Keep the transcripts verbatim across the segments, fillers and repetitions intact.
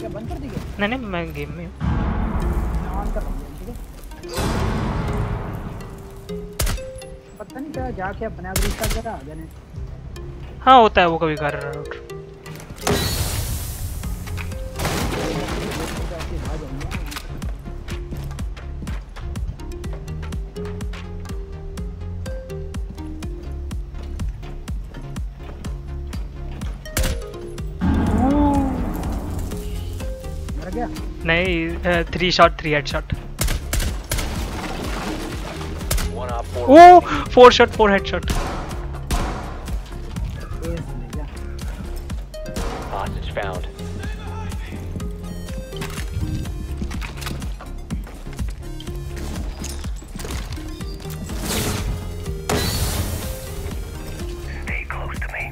क्या बंद कर दिए? नहीं नहीं मैं गेम में हूं, ऑन कर रहा हूं। ठीक है, पता नहीं क्या जाके अपना ग्रुप का जरा आ जाने। हां होता है वो कभी कर रहा हूं नहीं। Three shot three head shot, oh four shot four head shot. Hostage found. Stay close to me.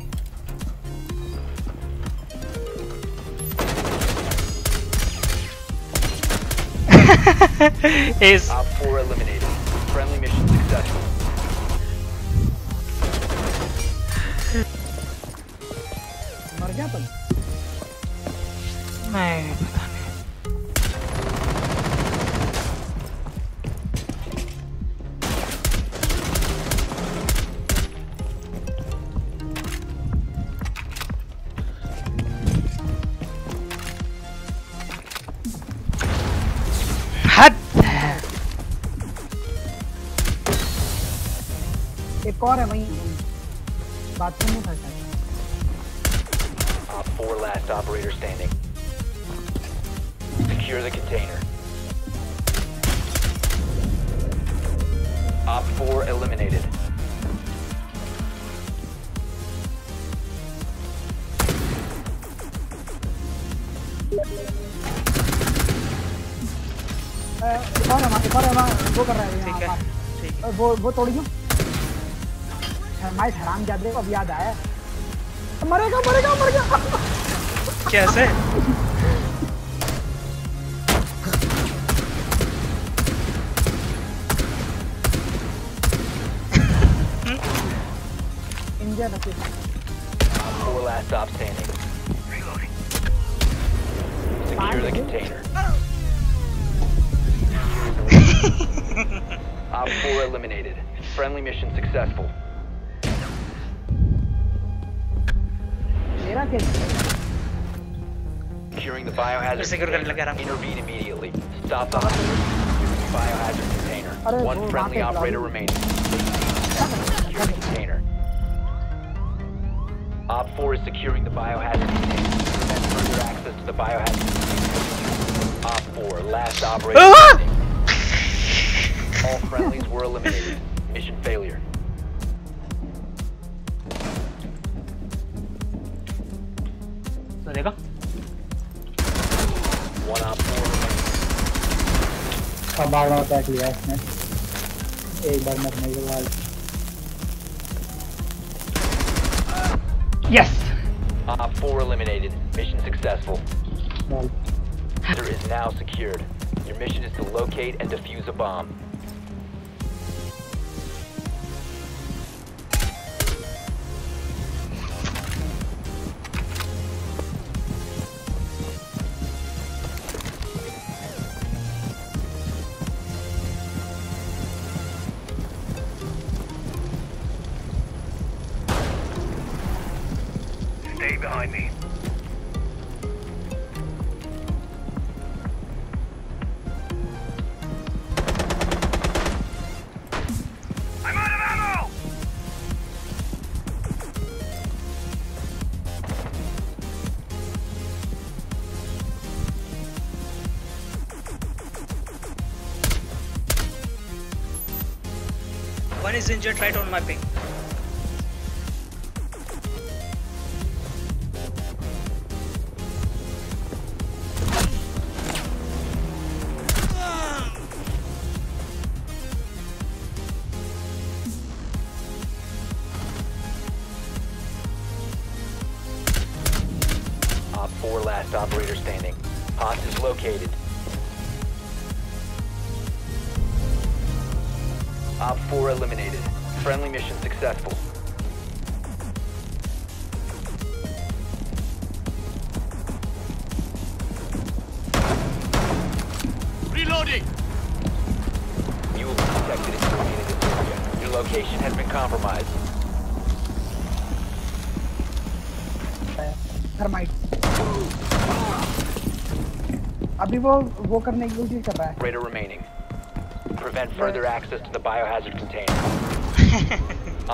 Is Op four eliminated. Friendly mission successful. मर गया तुम? नहीं पता नहीं। हट। एक और है वहीं बाथरूम में फंसा है। Op four last operator standing. Secure the container. Op four eliminated. कौन है? मार रहा है, वो कर रहा है। ठीक है, ठीक है। वो वो तोड़ी क्यों? शर्माए हरामजादे को अब याद आया। मरेगा मरेगा मरेगा। कैसे? India nothing. Four last stop standing. Reloading. Secure the container. Op four eliminated. Friendly mission successful. Securing the biohazard. Intervene immediately. Stop the biohazard container. One friendly operator remaining. Secure the container. Op four is securing the biohazard container. Prevent further access to the biohazard container. Op four, last operator remaining. All friendlies were eliminated. Mission failure. देखा? One up four. अब बार-बार टैक लिया इसने। एक बार मत नहीं लगाल। Yes. Op four eliminated. Mission successful. Ball. There is now secured. Your mission is to locate and defuse a bomb. Behind me. I'm out of ammo. One is injured right on my ping. Four last operator standing. Hostage located. Op four eliminated. Friendly mission successful. Ready! You will be detected in this area. Your location has been compromised. Thermite. अभी वो वो करने की कोशिश कर रहा है. Radar remaining. Prevent further access to the biohazard container.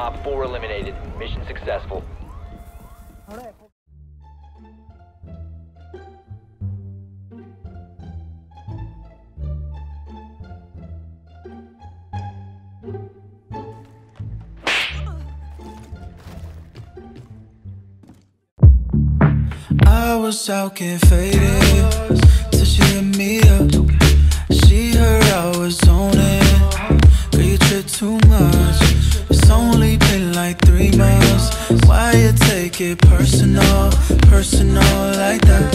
Op four eliminated. Mission successful. I was out getting faded, till she hit me up. She heard I was on it, girl you trip too much. It's only been like three months, why you take it personal, personal like that?